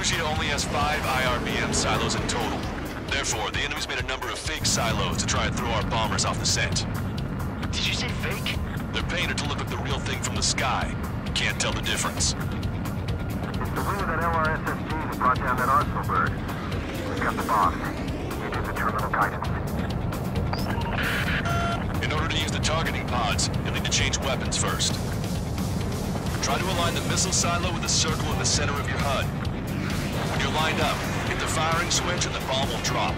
Fujita only has 5 IRBM silos in total. Therefore, the enemy's made a number of fake silos to try and throw our bombers off the scent. Did you say fake? They're painted to look like the real thing from the sky. You can't tell the difference. It's the wing of that LRSSG that brought down that arsenal bird. We've got the bomb. It is a terminal guidance. In order to use the targeting pods, you'll need to change weapons first. Try to align the missile silo with a circle in the center of your HUD. When you're lined up, hit the firing switch and the bomb will drop.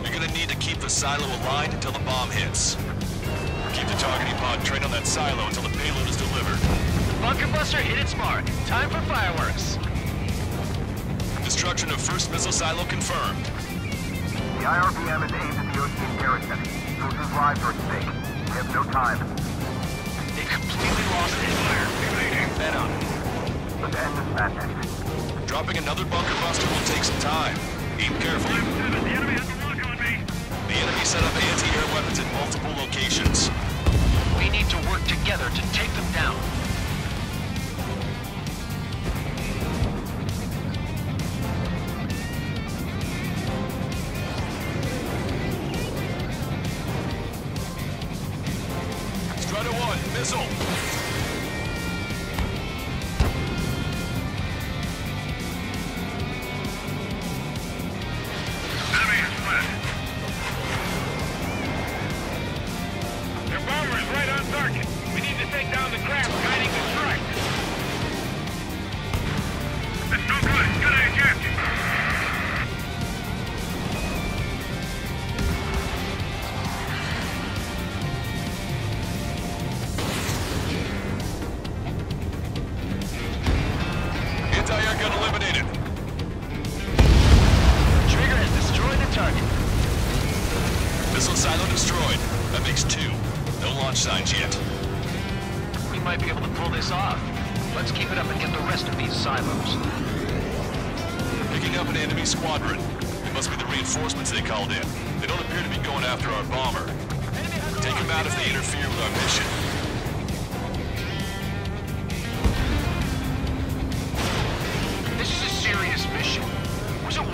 You're gonna need to keep the silo aligned until the bomb hits. Keep the targeting pod trained on that silo until the payload is delivered. Bunker Buster hit its mark. Time for fireworks. Destruction of first missile silo confirmed. The IRBM is aimed at the Ocean Garrison. Soldiers' lives are at stake. We have no time. They completely lost the fire. Bet on it. Let's end this madness. Dropping another bunker buster will take some time. Aim carefully. The enemy has a lock on me. The enemy set up anti-air weapons in multiple locations. We need to work together to take them down. Strider 1, missile.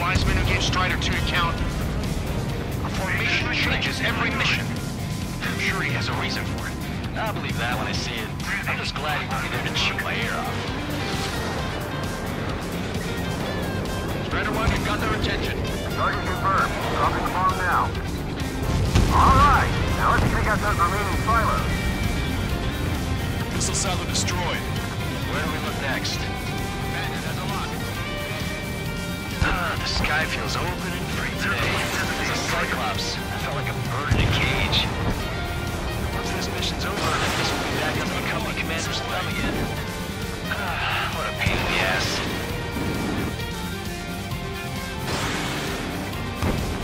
Wiseman who gave Strider 2 to count. A formation changes every mission. I'm sure he has a reason for it. I'll believe that when I see it. I'm just glad he won't be there to chew my ear off. Strider 1, you've got their attention. Target confirmed. Dropping the bomb now. Alright! Now let's take out those remaining silos. Missile silo destroyed. Where do we look next? The sky feels open and free today. It's a cyclops. I felt like a bird in a cage. Once this mission's over, this will be back under the company commander's thumb again. What a pain in the ass.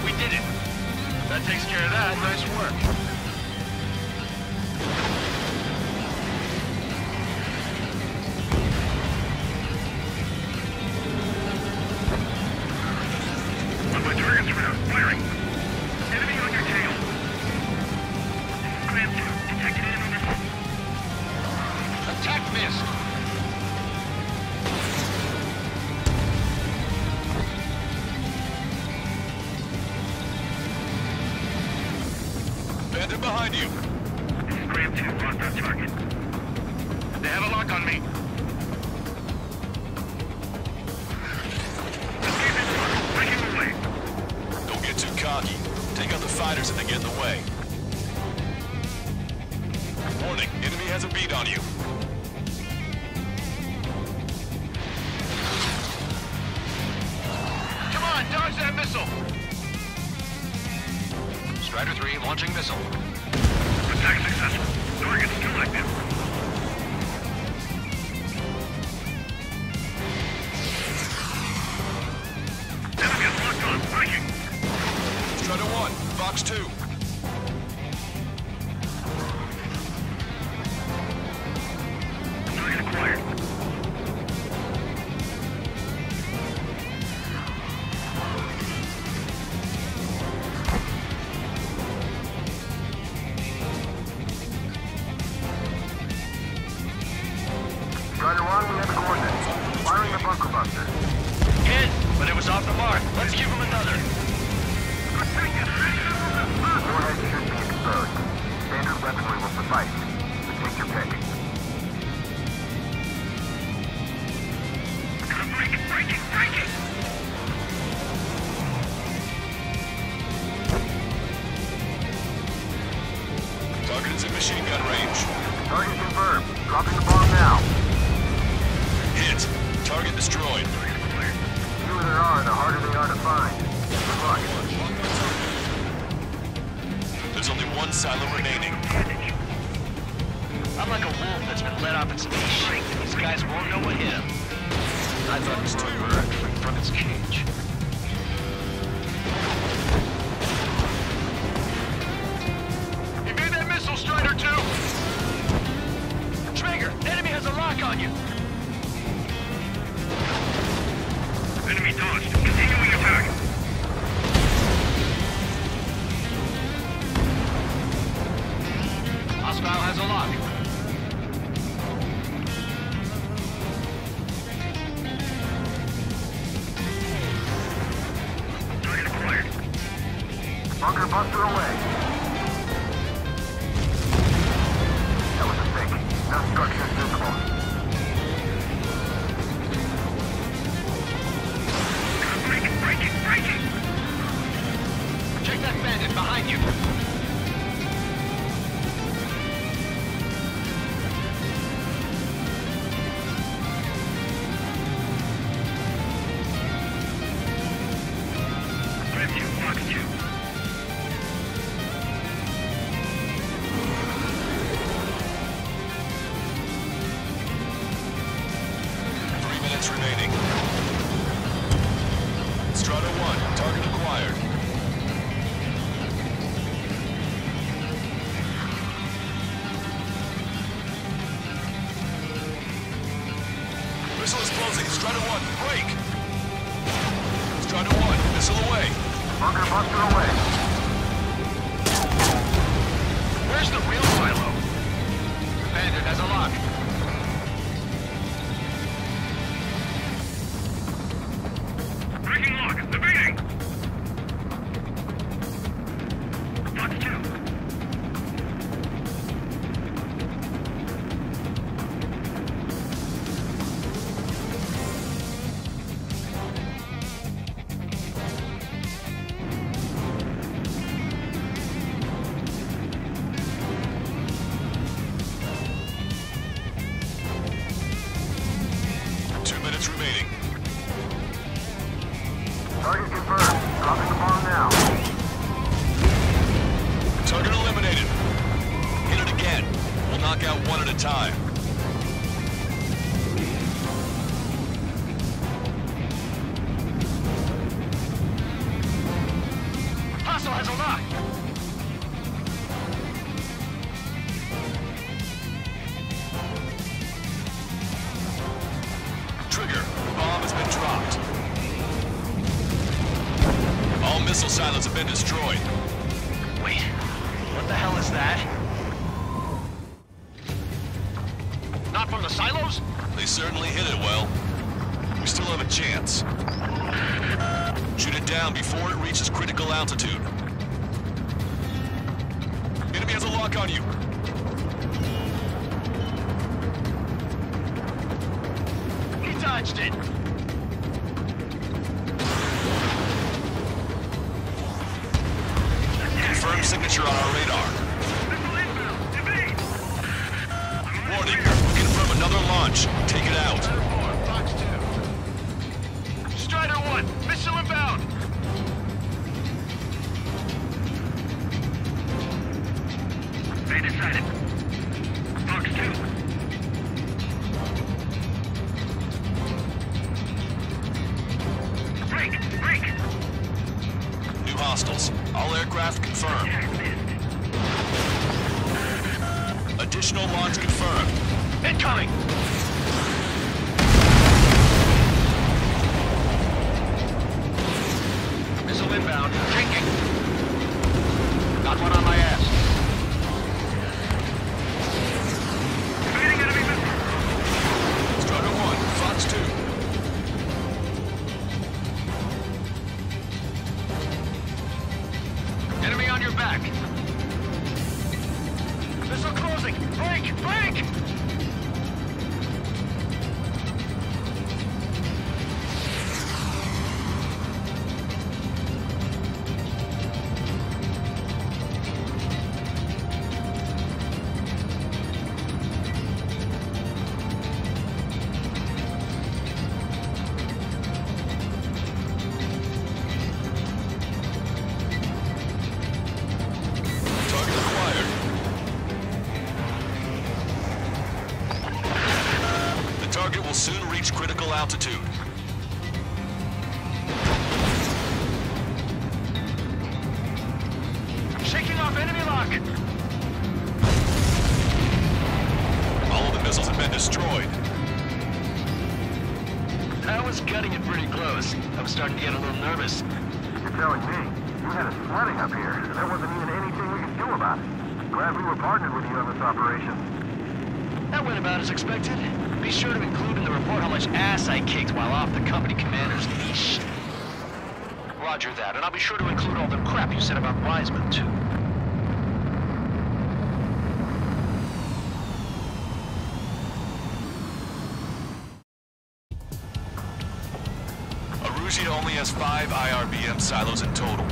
We did it. That takes care of that. Nice work. Fox 2. Target acquired. Strider 1, we have a coordinate. Firing the bunker buster. hit, but it was off the mark. Let's give him another. Your head should be exposed. Standard weaponry will suffice, but take your pick. Break it, break it, break it! Target's at machine gun range. Target confirmed. Dropping the bomb now. Hit. Target destroyed. The fewer there are, the harder they are to find. Good luck. There's only one silo remaining. I'm like a wolf that's been let off its leash. These guys won't know what hit him. I thought this bird were actually from its cage. You made that missile, Strider 2! Trigger, enemy has a lock on you! Enemy dodged. Continuing attack. Hostile has a lock. Target acquired. Bunker buster away. That was a fake. No structure visible. Check that bandit behind you. Review, Fox 2. Missile is closing. Strider 1, break! Strider 1, missile away. Bunker buster away. Where's the real silo? The bandit has a lock. Breaking lock, evading! Fox 2. Remaining. Target confirmed. Dropping the bomb now. Target eliminated. Hit it again. We'll knock out one at a time. Hostile has a lock. Missile silos have been destroyed. Wait, what the hell is that? Not from the silos? They certainly hit it well. We still have a chance. Shoot it down before it reaches critical altitude. Enemy has a lock on you. He dodged it. Confirmed signature on our radar. Warning, confirm another launch. Take it out. Fox 2. Strider 1, missile inbound. They decided. Fox 2. Break, break. New hostiles. All aircraft confirmed. Additional launch confirmed. Incoming! Missile inbound. Tanking. Got one on my ass. Evading enemy missile. Strider 1, Fox 2. target will soon reach critical altitude. Shaking off enemy lock! All of the missiles have been destroyed. I was cutting it pretty close. I was starting to get a little nervous. You're telling me? You had us flooding up here. There wasn't even anything we could do about it. Glad we were partnered with you on this operation. That went about as expected. Be sure to include in the report how much ass I kicked while off the company commander's leash. Roger that, and I'll be sure to include all the crap you said about Wiseman, too. Arusha only has 5 IRBM silos in total.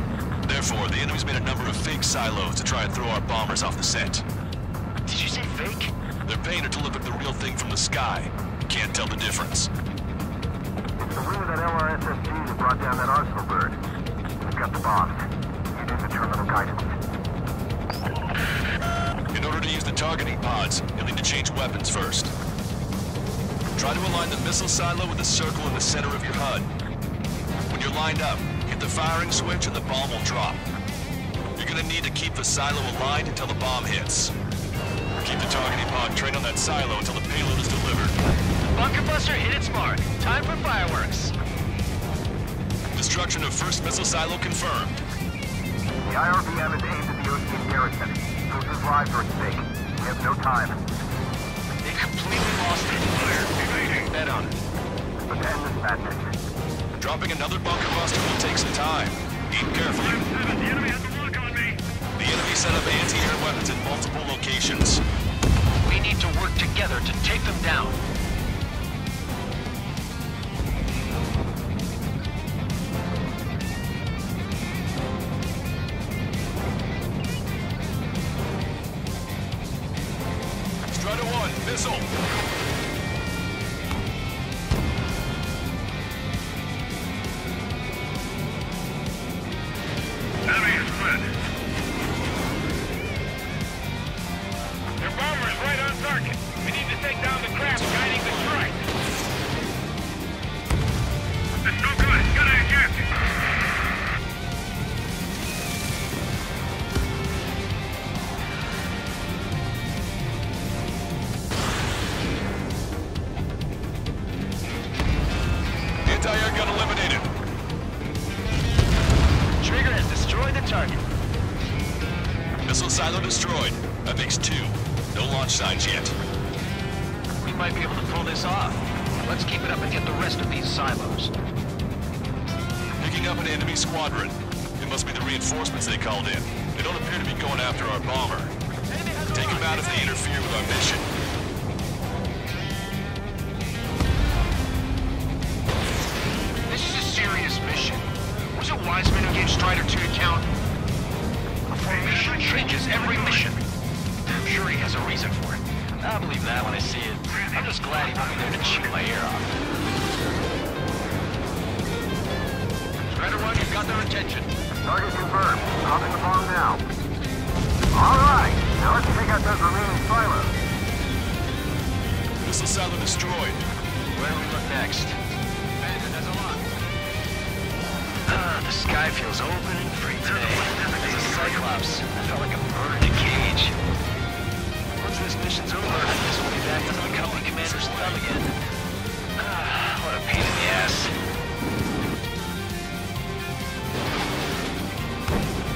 Therefore, the enemy's made a number of fake silos to try and throw our bombers off the scent. Did you say fake? They're painted to look like the real thing from the sky. Can't tell the difference. It's the wing of that LRSSG that brought down that arsenal bird. We've got the bombs. You need the terminal guidance. In order to use the targeting pods, you'll need to change weapons first. Try to align the missile silo with a circle in the center of your HUD. When you're lined up, hit the firing switch and the bomb will drop. You're gonna need to keep the silo aligned until the bomb hits. Keep the targeting pod trained on that silo until the payload is delivered. Bunker Buster hit its mark. Time for fireworks. Destruction of first missile silo confirmed. The IRBM is aimed at the Ocean Garrison. Soldiers' lives are at stake. We have no time. They completely lost it. They're evading. Bet on it. But to end this madness. Dropping another Bunker Buster will take some time. Aim carefully. The enemy has to lock on me. The enemy set up anti-air weapons in multiple locations. We need to work together to take them down. Strider 1, missile! Enemy is split. Missile silo destroyed. That makes 2. No launch signs yet. We might be able to pull this off. Let's keep it up and get the rest of these silos. Picking up an enemy squadron. It must be the reinforcements they called in. They don't appear to be going after our bomber. Take them out if they interfere with our mission. This is a serious mission. Was it Wiseman who gave Strider 2 account? Formation changes every mission. I'm sure he has a reason for it. I'll believe that when I see it. I'm just glad he won't be there to shoot my ear off. Strider 1, you've got their attention. Target confirmed. Popping the bomb now. All right. Now let's take out those remaining silos. Missile silo destroyed. Where do we look next? Bandit has a lot. The sky feels open and free today. Cyclops. I felt like a bird in a cage. Once this mission's over, this will be back under the company commander's thumb again. What a pain in the ass.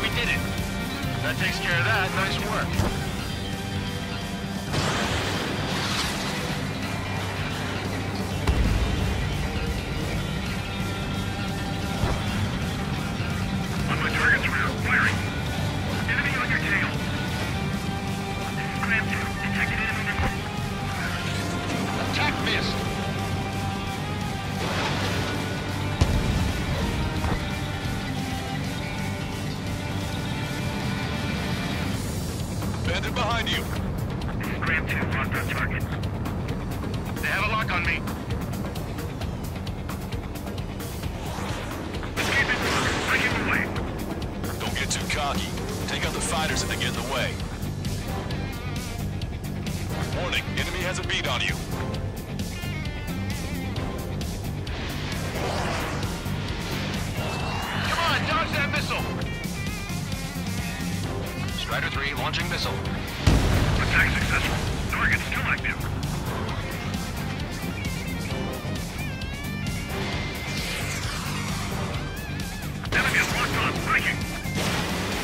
We did it. That takes care of that. Nice work. One of my targets were firing. Bandit behind you. Grab 2, locked on target. They have a lock on me. Escape it. I give away. Don't get too cocky. Take out the fighters if they get in the way. Warning, enemy has a bead on you. Launching missile. Attack successful. Target still active. Enemy is locked on. Breaking.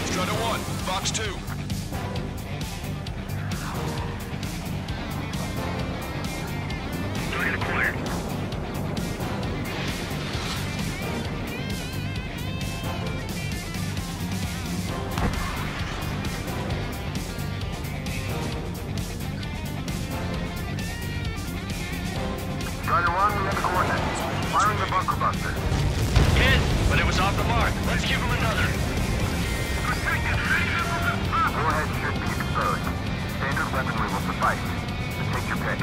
Strider 1, Fox 2. Target acquired. Strider 1, we have the coordinates. Firing the bunker buster. Hit, but it was off the mark. Let's give him another. Protected. Warhead should be exposed. Standard weaponry will suffice. Take your pick.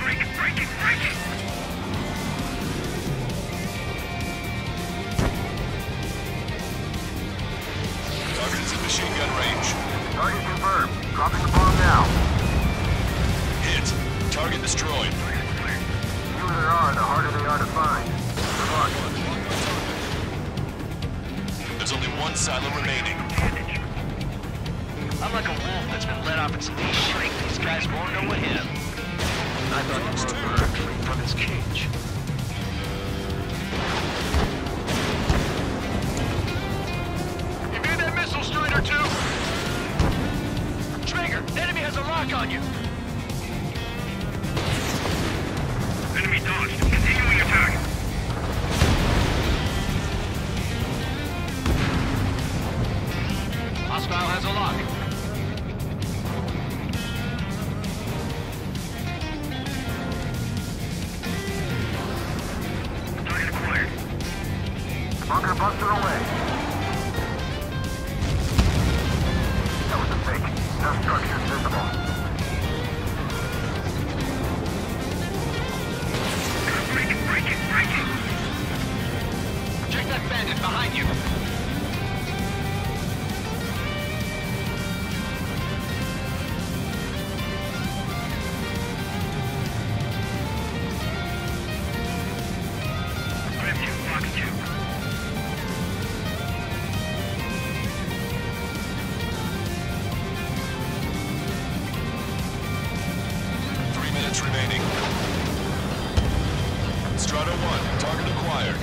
Break it, break it, break it! Target is in machine gun range. Target confirmed. Dropping the bomb now. Hit. Target destroyed. The fewer there are, the harder they are to find. Good luck. There's only one silo remaining. I'm like a wolf that's been let off its leash. These guys won't know what hit him. I thought he was directly from his cage. You made that missile, Strider 2! Trigger, the enemy has a lock on you! Enemy dodged. Continuing attack. Hostile has a lock. Target acquired. Bunker buster away. That was a fake. No structures visible. Check that bandit behind you. Fox 2. 3 minutes remaining. Strata 1, target acquired.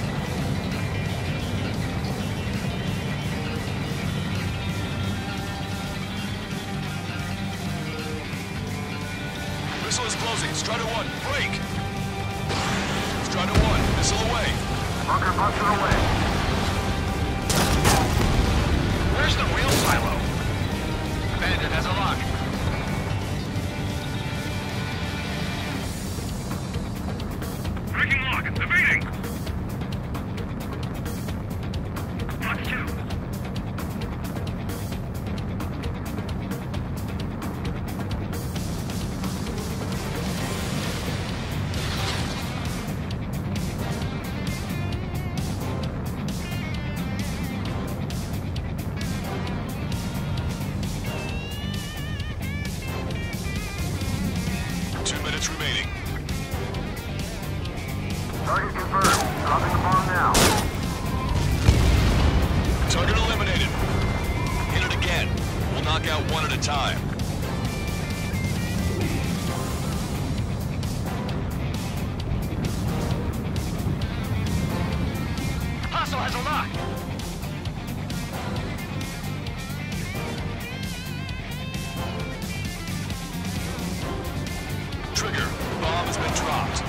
Missile is closing. Strata 1, break! Strata 1, missile away. Bunker buster away. Where's the wheel silo? Bandit has a lock. Target confirmed. Dropping the bomb now. Target eliminated. Hit it again. We'll knock out one at a time. Hostile has a lock. Trigger. Bomb has been dropped.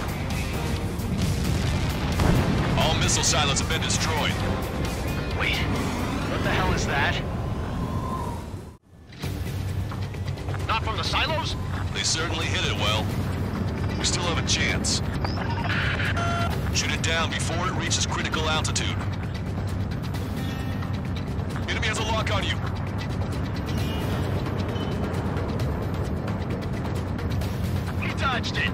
All missile silos have been destroyed. Wait, what the hell is that? Not from the silos? They certainly hit it well. We still have a chance. Shoot it down before it reaches critical altitude. Enemy has a lock on you. He dodged it.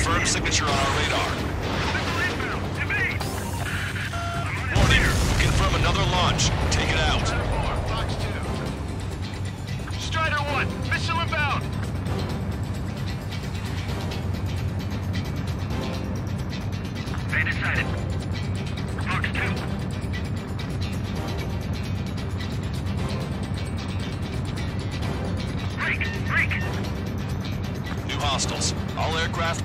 Confirmed signature on our radar. Warning, confirm another launch. Take it out. Strider 1, missile inbound. hostiles. All aircraft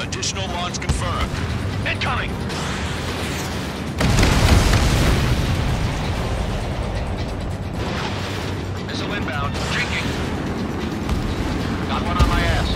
Additional launch confirmed. Incoming! Missile inbound. Jinking. Got one on my ass.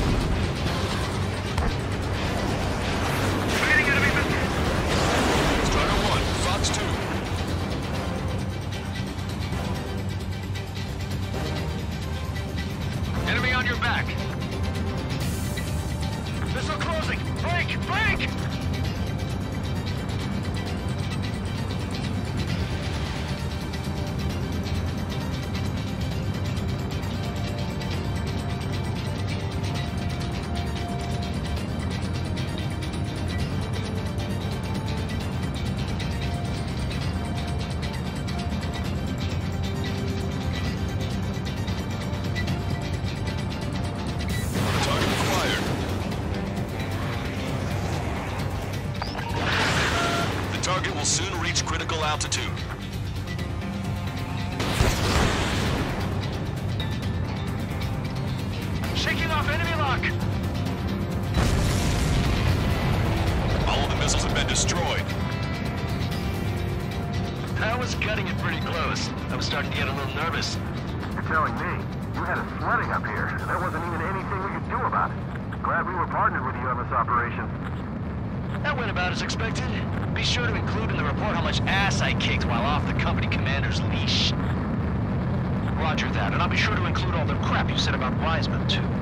Altitude. Shaking off enemy lock. All of the missiles have been destroyed. I was cutting it pretty close. I was starting to get a little nervous. You're telling me you had us flooding up here, and there wasn't even anything we could do about it. Glad we were partnered with you on this operation. That went about as expected. Be sure to include in the report how much ass I kicked while off the company commander's leash. Roger that, and I'll be sure to include all the crap you said about Wiseman, too.